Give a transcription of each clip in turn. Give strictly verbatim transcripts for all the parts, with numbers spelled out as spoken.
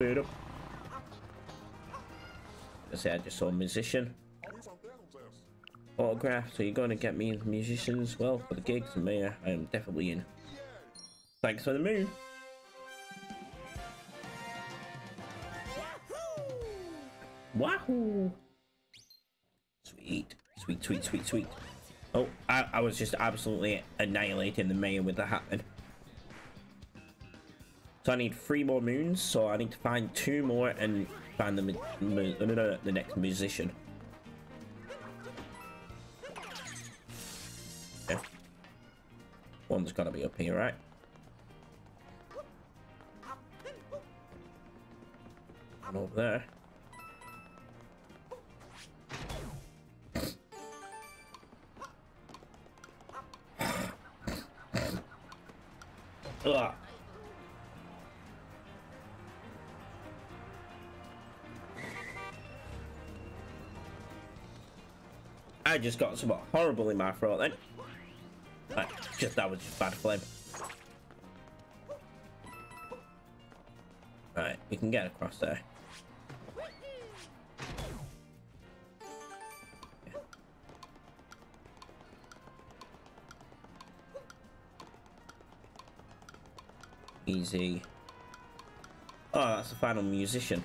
Later. I say I just saw a musician. Autograph, so you're going to get me as musician as well for the gigs, and Mayor, I am definitely in. Thanks for the moon. Wahoo! Sweet, sweet, sweet, sweet, sweet. Oh, I, I was just absolutely annihilating the Mayor with the hat then. So I need three more moons, so I need to find two more and find the, mu mu the next musician. Yeah. One's gotta be up here, right? One over there. Ugh. I just got something horrible in my throat then. Like, just that was just bad flame. Right, we can get across there. Easy. Oh, that's the final musician.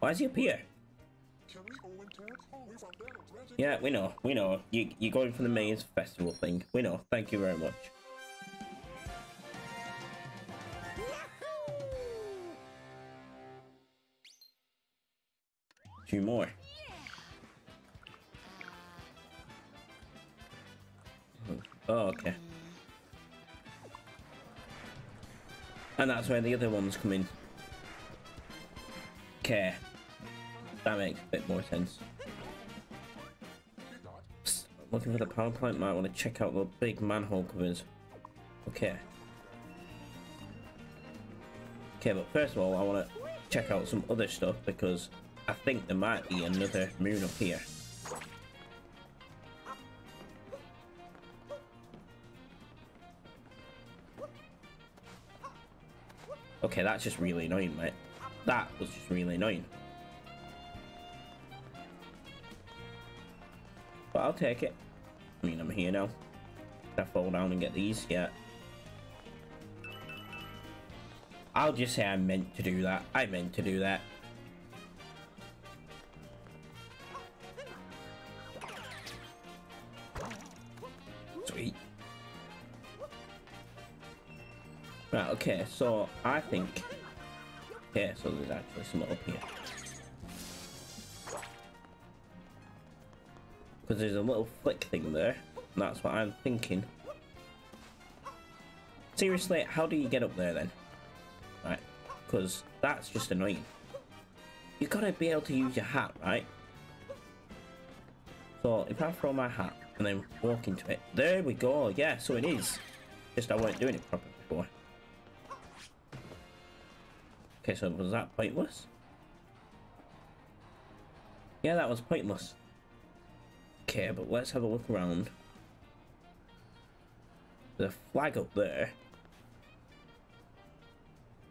Why is he up here? Yeah, we know, we know. You, you're going for the Mayor's festival thing. We know. Thank you very much. Two more. Oh, okay. And that's where the other ones come in. Okay. That makes a bit more sense. Psst, I'm looking for the power plant. Might want to check out the big manhole covers. Okay. Okay, but first of all, I want to check out some other stuff because I think there might be another moon up here. Okay, that's just really annoying, mate. That was just really annoying. But I'll take it. I mean, I'm here now. Can I fall down and get these? Yeah. I'll just say I meant to do that. I meant to do that. Sweet. Right, okay, so I think... Okay, so there's actually something up here. Because there's a little flick thing there. And that's what I'm thinking. Seriously, how do you get up there then? Right, because that's just annoying. You've got to be able to use your hat, right? So if I throw my hat and then walk into it... There we go, yeah, so it is. Just I weren't doing it properly before. Okay, so was that pointless? Yeah, that was pointless. Okay, but let's have a look around. There's a flag up there.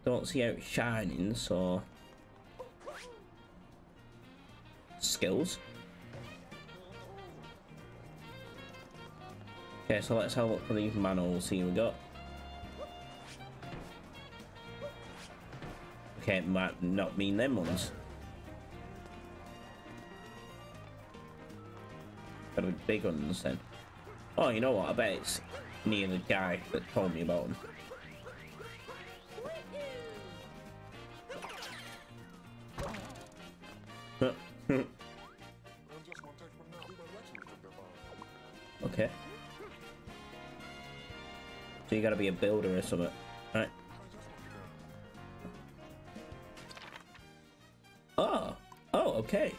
Don't see how it's shining, so... Skills. Okay, so let's have a look for these manholes, see what we got. Okay, it might not mean them ones. Gotta be big ones then. Oh, you know what? I bet it's near the guy that told me about them. Okay. So you gotta be a builder or something, right? Oh, oh, okay.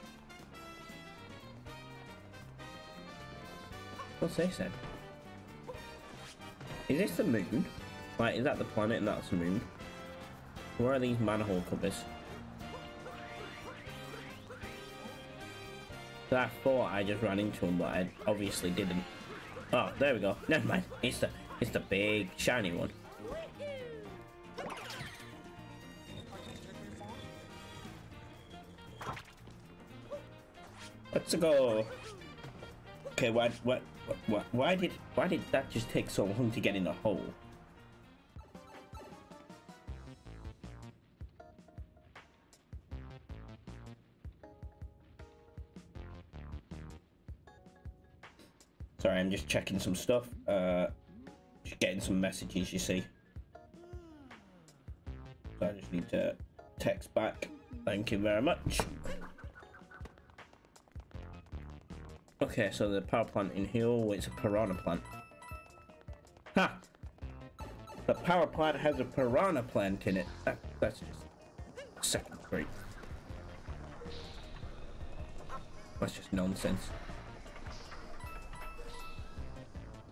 What's this then? Is this the moon? Like, is that the planet and that's the moon? Where are these manhole covers? I thought I just ran into them, but I obviously didn't. Oh, there we go. Never mind. It's the it's the big shiny one. Let's go. Okay, why, what, what, why did, why did that just take so long to get in the hole? Sorry, I'm just checking some stuff. Uh, just getting some messages, you see. So I just need to text back. Thank you very much. Okay, so the power plant in here, oh, it's a piranha plant. Ha! The power plant has a piranha plant in it. That, that's just second grade. That's just nonsense.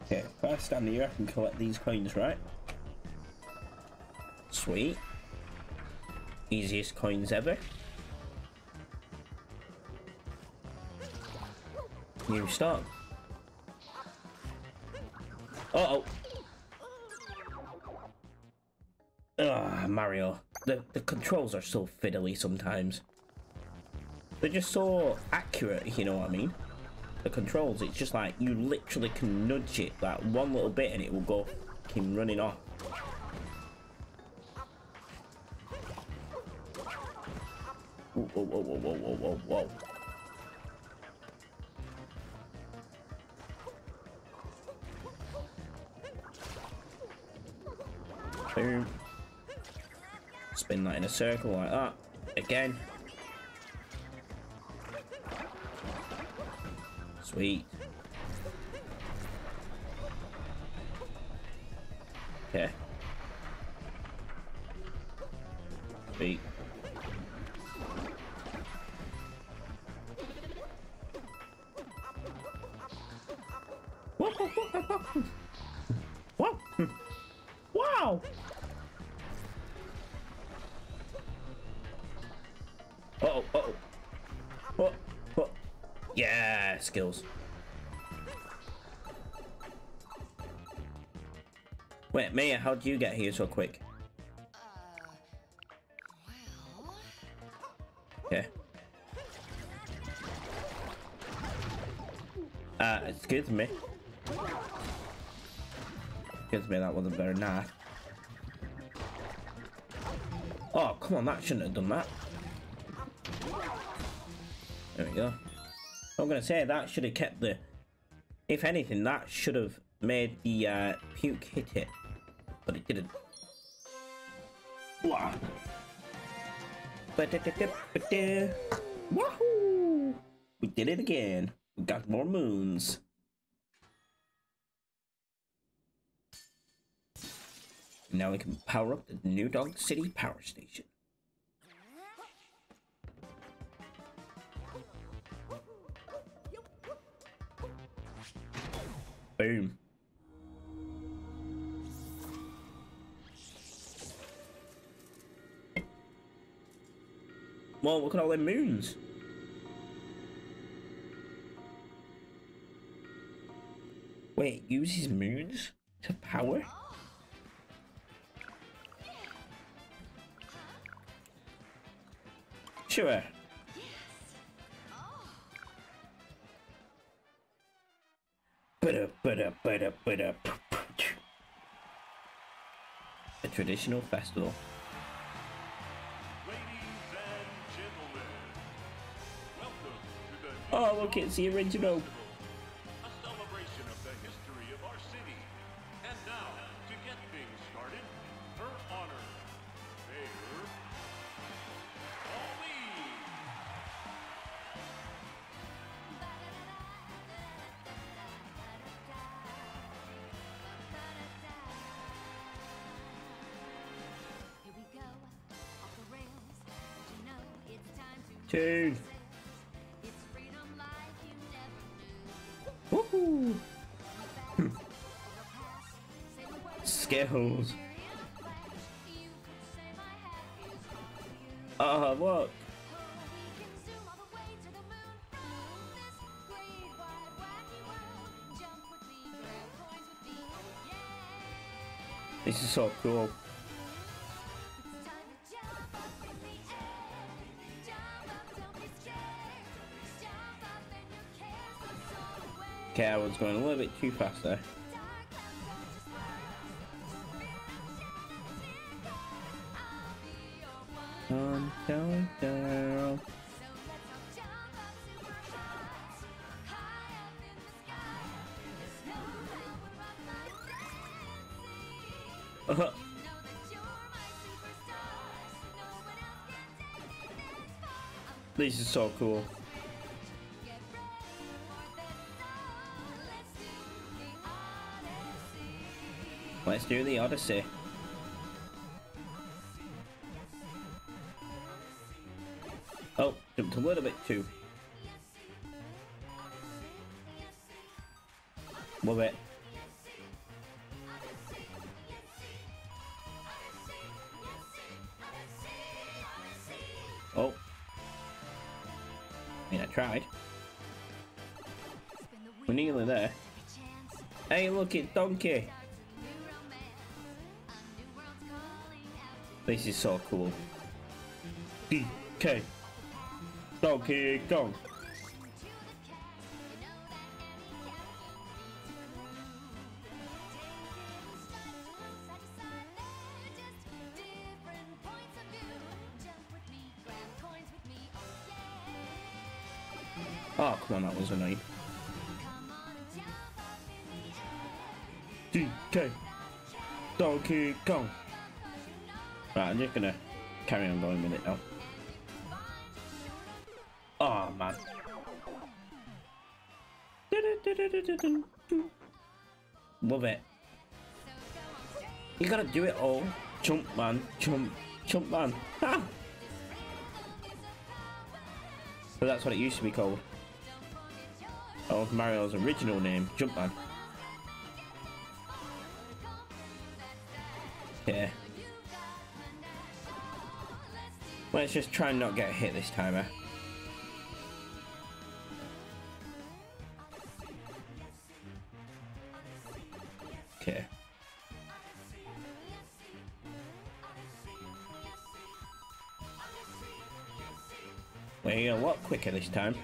Okay, if I stand here, I can collect these coins, right? Sweet. Easiest coins ever. New start. Uh-oh. Ah, Mario. The, the controls are so fiddly sometimes. They're just so accurate, you know what I mean? The controls, it's just like, you literally can nudge it like one little bit and it will go fucking running off. Whoa, whoa, whoa, whoa, whoa, whoa, whoa. Boom. Spin that in a circle like that. Again. Sweet. Okay. Sweet. Whoa, whoa, whoa, whoa. Whoa. Wow. Uh-oh, uh-oh. Oh, oh. Yeah, skills. Wait, Mia, how'd you get here so quick? Uh, well... Yeah. Uh, excuse me. Excuse me, that wasn't very nice. Oh, come on, that shouldn't have done that. There we go. I'm gonna say that should have kept the... If anything, that should have made the uh, puke hit it. But it didn't. Wow. Wahoo! We did it again. We got more moons. Now we can power up the New Donk City power station. Boom. Well, look at all them moons. Wait, uses moons to power? Sure. Ba-da, ba-da, ba-da, ba-da. A traditional festival. Ladies and gentlemen, welcome to the New Oh, look, it's the original. A celebration of the history of our city. And now, to get things started, her honor, Mayor Pauline. Two. Woohoo! Skills. Ah, look. This is so cool. Okay, I was going a little bit too fast there. Down, down, down. Uh-huh. This is so cool. Let's do the Odyssey. Oh, jumped a little bit too. Love it. Oh. I mean, I tried. We're nearly there. Hey, look, it's Donkey. This is so cool. D K. Donkey Kong. Oh, come on, that was annoying. D K. Donkey Kong. Right, I'm just gonna carry on going with it now. Oh man. Love it. You gotta do it all. Jump man, jump, jump man. Ah! But that's what it used to be called. That was Mario's original name, Jump Man. Yeah. Let's just try and not get hit this time, eh? Okay. We're a lot quicker this time.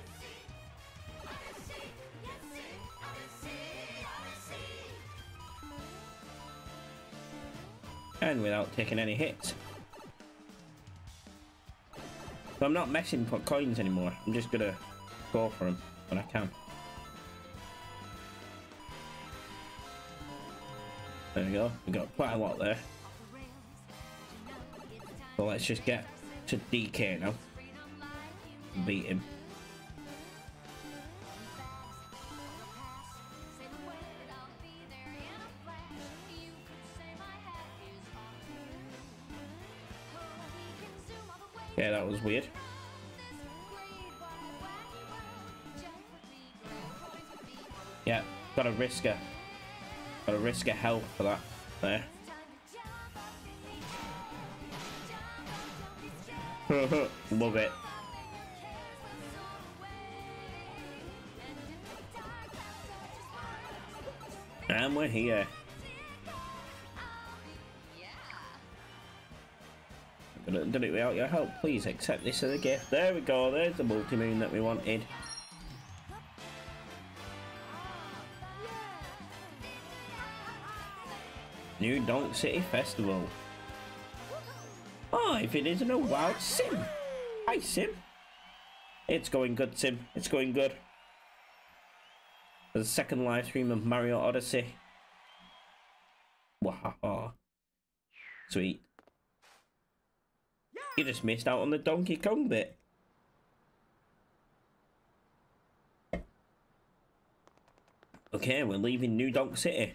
And without taking any hits. So I'm not messing with coins anymore. I'm just gonna go for them when I can. There we go. We got quite a lot there. So let's just get to D K now. Beat him. Yeah, that was weird. Yeah, gotta risk a gotta risk a health for that there. Love it. And we're here. Did it without your help. Please accept this as a gift. There we go. There's the multi-moon that we wanted. New Donk City Festival. Oh, if it isn't a wild Sim. Hi, Sim. It's going good, Sim. It's going good. The second live stream of Mario Odyssey. Wow. Sweet. You just missed out on the Donkey Kong bit. Okay, we're leaving New Donk City.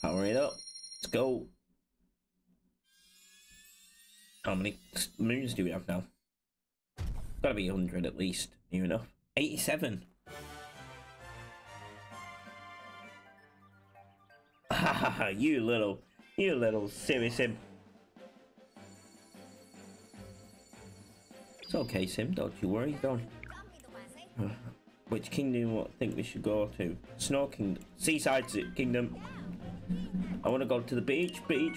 Power it up. Let's go. How many moons do we have now? Gotta be one hundred at least, near enough. eighty-seven. Haha, you little, you little silly Sim. It's okay, Sim, don't you worry, don't. Which kingdom do you think we should go to? Snow Kingdom. Seaside Kingdom. I want to go to the beach, beach,